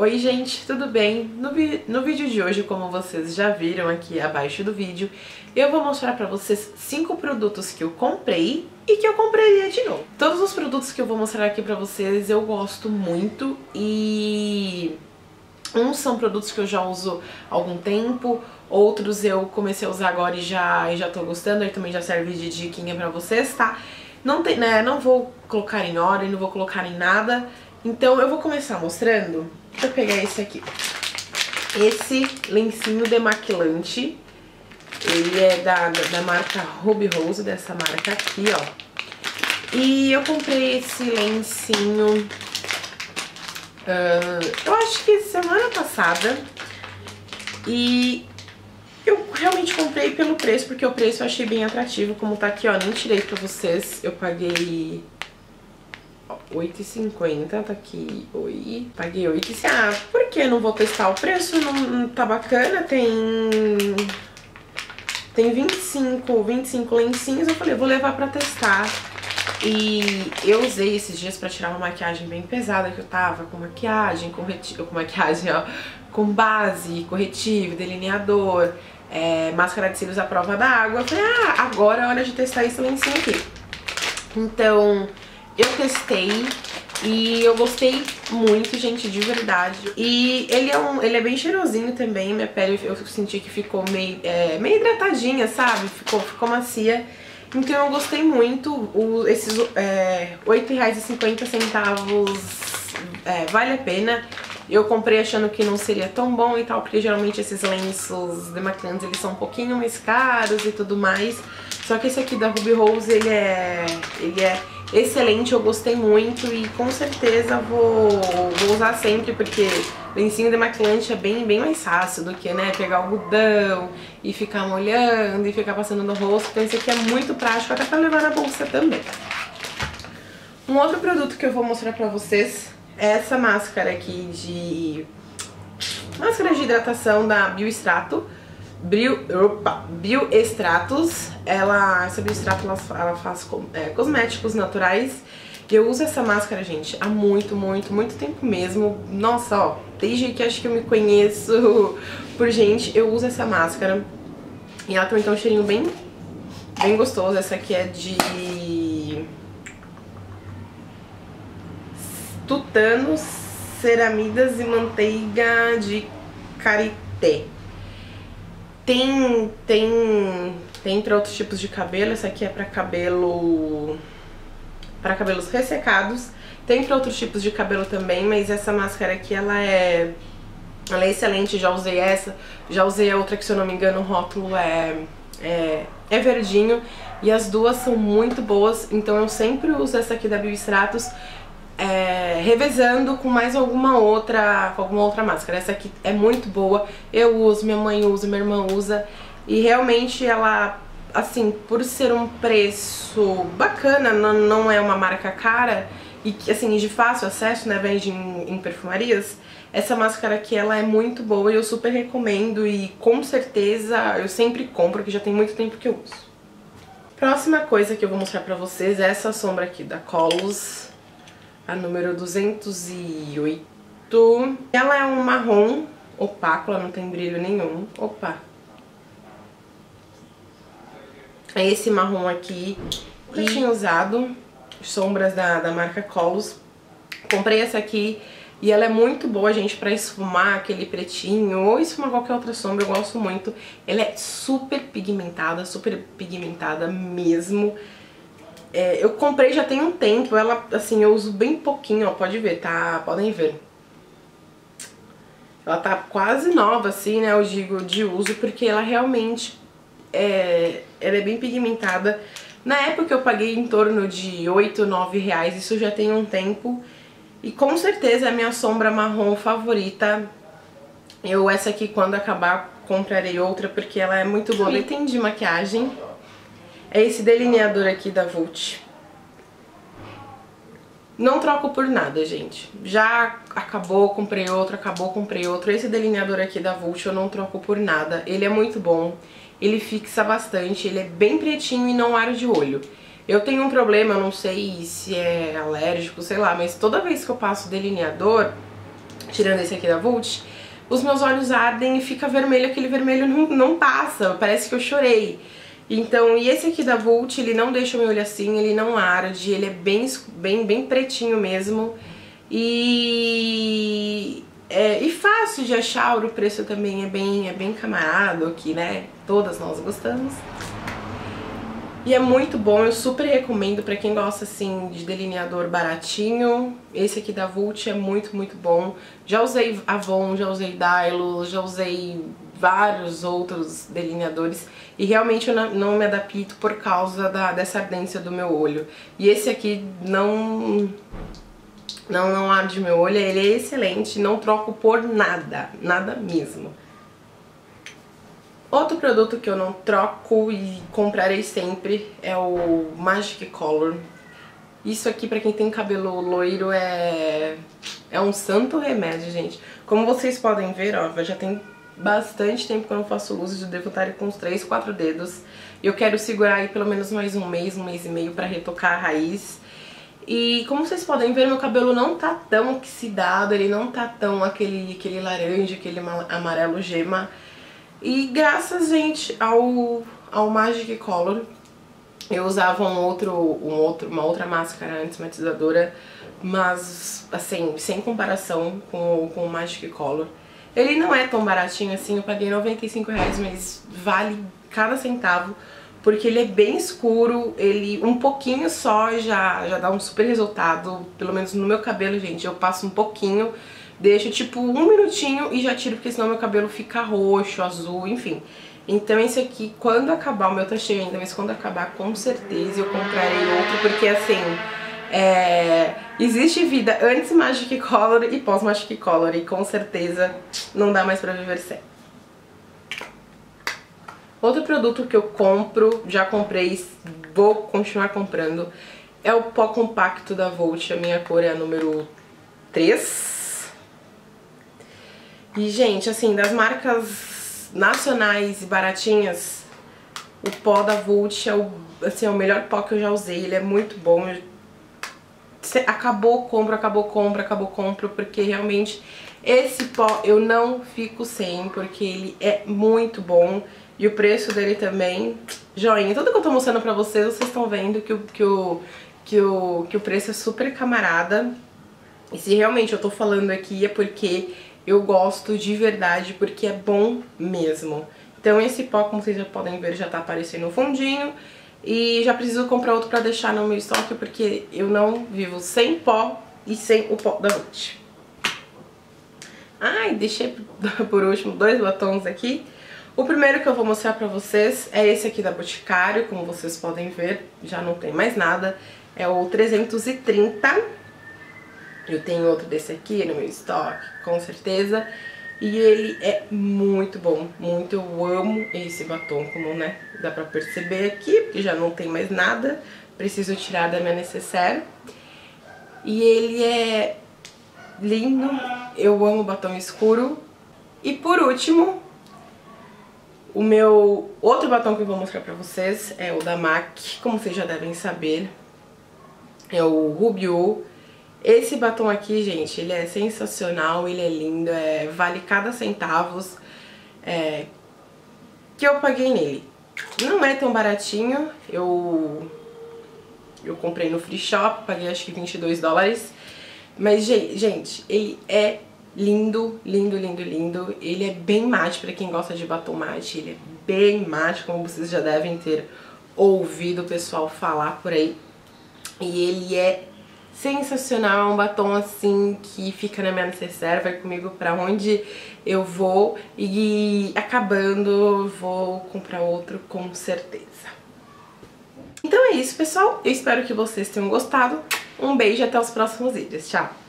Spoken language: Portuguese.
Oi gente, tudo bem? No vídeo de hoje, como vocês já viram aqui abaixo do vídeo, eu vou mostrar pra vocês 5 produtos que eu comprei e que eu compraria de novo. Todos os produtos que eu vou mostrar aqui pra vocês eu gosto muito e... uns são produtos que eu já uso há algum tempo, outros eu comecei a usar agora e já tô gostando, aí também já serve de diquinha pra vocês, tá? Não tem, né, não vou colocar em ordem, não vou colocar em nada, então eu vou começar mostrando. Deixa eu pegar esse aqui. Esse lencinho demaquilante, ele é da marca Ruby Rose, dessa marca aqui, ó. E eu comprei esse lencinho... eu acho que semana passada, e eu realmente comprei pelo preço, porque o preço eu achei bem atrativo, como tá aqui, ó, nem tirei pra vocês, eu paguei R$8,50, tá aqui, oi, paguei R$8,50, ah, por que não vou testar o preço, não tá bacana, tem 25 lencinhos, eu falei, vou levar pra testar. E eu usei esses dias pra tirar uma maquiagem bem pesada, que eu tava com maquiagem, com base, corretivo, delineador, máscara de cílios à prova d'água. Eu falei, ah, agora é hora de testar esse lencinho aqui. Então, eu testei e eu gostei muito, gente, de verdade. E ele é bem cheirosinho também, minha pele eu senti que ficou meio hidratadinha, sabe? Ficou macia. Então eu gostei muito, esses R$8,50 vale a pena. Eu comprei achando que não seria tão bom e tal, porque geralmente esses lenços demaquilhantes eles são um pouquinho mais caros e tudo mais. Só que esse aqui da Ruby Rose, ele é excelente, eu gostei muito e com certeza vou usar sempre, porque lencinho demaquilante é bem mais fácil do que, né, pegar algodão e ficar molhando e ficar passando no rosto. Então esse aqui é muito prático, até pra levar na bolsa também. Um outro produto que eu vou mostrar pra vocês é essa máscara aqui de hidratação da Bio Extratos. Essa Bio Extratos ela faz cosméticos naturais. E eu uso essa máscara, gente, há muito tempo mesmo. Nossa, ó, desde que acho que eu me conheço por gente, eu uso essa máscara. E ela também tem um cheirinho bem gostoso. Essa aqui é de... tutano, ceramidas e manteiga de karité. Tem para outros tipos de cabelo, essa aqui é para cabelos ressecados. Tem para outros tipos de cabelo também, mas essa máscara aqui ela é excelente, já usei essa, já usei a outra que, se eu não me engano, o rótulo é verdinho, e as duas são muito boas, então eu sempre uso essa aqui da Bio Extratos, revezando com mais alguma outra máscara. Essa aqui é muito boa, eu uso, minha mãe usa, minha irmã usa, e realmente ela, assim, por ser um preço bacana, não é uma marca cara e, assim, de fácil acesso, né, vende em perfumarias, essa máscara aqui, ela é muito boa e eu super recomendo, e com certeza eu sempre compro, porque já tem muito tempo que eu uso. Próxima coisa que eu vou mostrar pra vocês é essa sombra aqui da Colos, a número 208. Ela é um marrom opaco, ela não tem brilho nenhum. Opa! É esse marrom aqui. Eu tinha usado sombras da marca Colos. Comprei essa aqui e ela é muito boa, gente, pra esfumar aquele pretinho ou esfumar qualquer outra sombra. Eu gosto muito. Ela é super pigmentada mesmo. Eu comprei já tem um tempo, ela, assim, eu uso bem pouquinho, ó, pode ver, tá? Podem ver. Ela tá quase nova, assim, né, eu digo, de uso, porque ela realmente ela é bem pigmentada. Na época eu paguei em torno de R$8, R$9, isso já tem um tempo. E com certeza é a minha sombra marrom favorita. Essa aqui, quando acabar, comprarei outra, porque ela é muito boa. E tem de maquiagem. É esse delineador aqui da Vult. Não troco por nada, gente. Já acabou, comprei outro, acabou, comprei outro. Esse delineador aqui da Vult eu não troco por nada. Ele é muito bom, ele fixa bastante, ele é bem pretinho e não arde o olho. Eu tenho um problema, eu não sei se é alérgico, sei lá, mas toda vez que eu passo delineador, tirando esse aqui da Vult, os meus olhos ardem e fica vermelho, aquele vermelho não passa, parece que eu chorei. Então, e esse aqui da Vult, ele não deixa o meu olho assim, ele não arde, ele é bem pretinho mesmo. E fácil de achar, o preço também é bem camarado aqui, né? Todas nós gostamos. E é muito bom, eu super recomendo pra quem gosta, assim, de delineador baratinho. Esse aqui da Vult é muito bom. Já usei Avon, já usei Dylos, já usei vários outros delineadores e realmente eu não me adapto por causa dessa ardência do meu olho. E esse aqui não arde meu olho, ele é excelente, não troco por nada, nada mesmo. Outro produto que eu não troco e comprarei sempre é o Magic Color. Isso aqui pra quem tem cabelo loiro é um santo remédio, gente. Como vocês podem ver, ó, já tem bastante tempo que eu não faço uso, eu devo estar com uns 3, 4 dedos. Eu quero segurar aí pelo menos mais um mês e meio pra retocar a raiz. E como vocês podem ver, meu cabelo não tá tão oxidado, ele não tá tão aquele laranja, aquele amarelo gema. E graças, gente, ao Magic Color, eu usava uma outra máscara antimatizadora, mas assim, sem comparação com o Magic Color. Ele não é tão baratinho assim, eu paguei R$95, mas vale cada centavo, porque ele é bem escuro, ele um pouquinho só já dá um super resultado, pelo menos no meu cabelo, gente, eu passo um pouquinho, deixo tipo um minutinho e já tiro, porque senão meu cabelo fica roxo, azul, enfim. Então esse aqui, quando acabar, o meu tá cheio ainda, mas quando acabar, com certeza eu comprarei outro, porque assim... existe vida antes Magic Color e pós Magic Color, e com certeza não dá mais pra viver sem. Outro produto que eu compro, já comprei, vou continuar comprando, é o pó compacto da Vult, a minha cor é a número 3. E gente, assim, das marcas nacionais e baratinhas, o pó da Vult é o melhor pó que eu já usei, ele é muito bom. Acabou, compro, porque realmente esse pó eu não fico sem, porque ele é muito bom e o preço dele também, joinha. Tudo que eu tô mostrando pra vocês, vocês estão vendo que o preço é super camarada. E se realmente eu tô falando aqui é porque eu gosto de verdade, porque é bom mesmo. Então esse pó, como vocês já podem ver, já tá aparecendo no fundinho. E já preciso comprar outro pra deixar no meu estoque, porque eu não vivo sem pó e sem o pó da Vult. Ai, deixei por último dois batons aqui. O primeiro que eu vou mostrar pra vocês é esse aqui da Boticário, como vocês podem ver, já não tem mais nada. É o 330. Eu tenho outro desse aqui no meu estoque, com certeza. E ele é muito bom, muito, eu amo esse batom, como, né, dá pra perceber aqui, porque já não tem mais nada, preciso tirar da minha necessaire. E ele é lindo, eu amo batom escuro. E por último, o meu outro batom que eu vou mostrar pra vocês é o da MAC, como vocês já devem saber, é o Ruby Woo. Esse batom aqui, gente, ele é sensacional, ele é lindo, vale cada centavos que eu paguei nele. Não é tão baratinho, eu comprei no free shop, paguei acho que $22, mas, gente, ele é lindo, lindo, ele é bem mate, pra quem gosta de batom mate, ele é bem mate, como vocês já devem ter ouvido o pessoal falar por aí, e ele é sensacional, é um batom assim que fica na minha necessaire, vai comigo pra onde eu vou e acabando vou comprar outro com certeza. Então é isso, pessoal, eu espero que vocês tenham gostado, um beijo e até os próximos vídeos, tchau!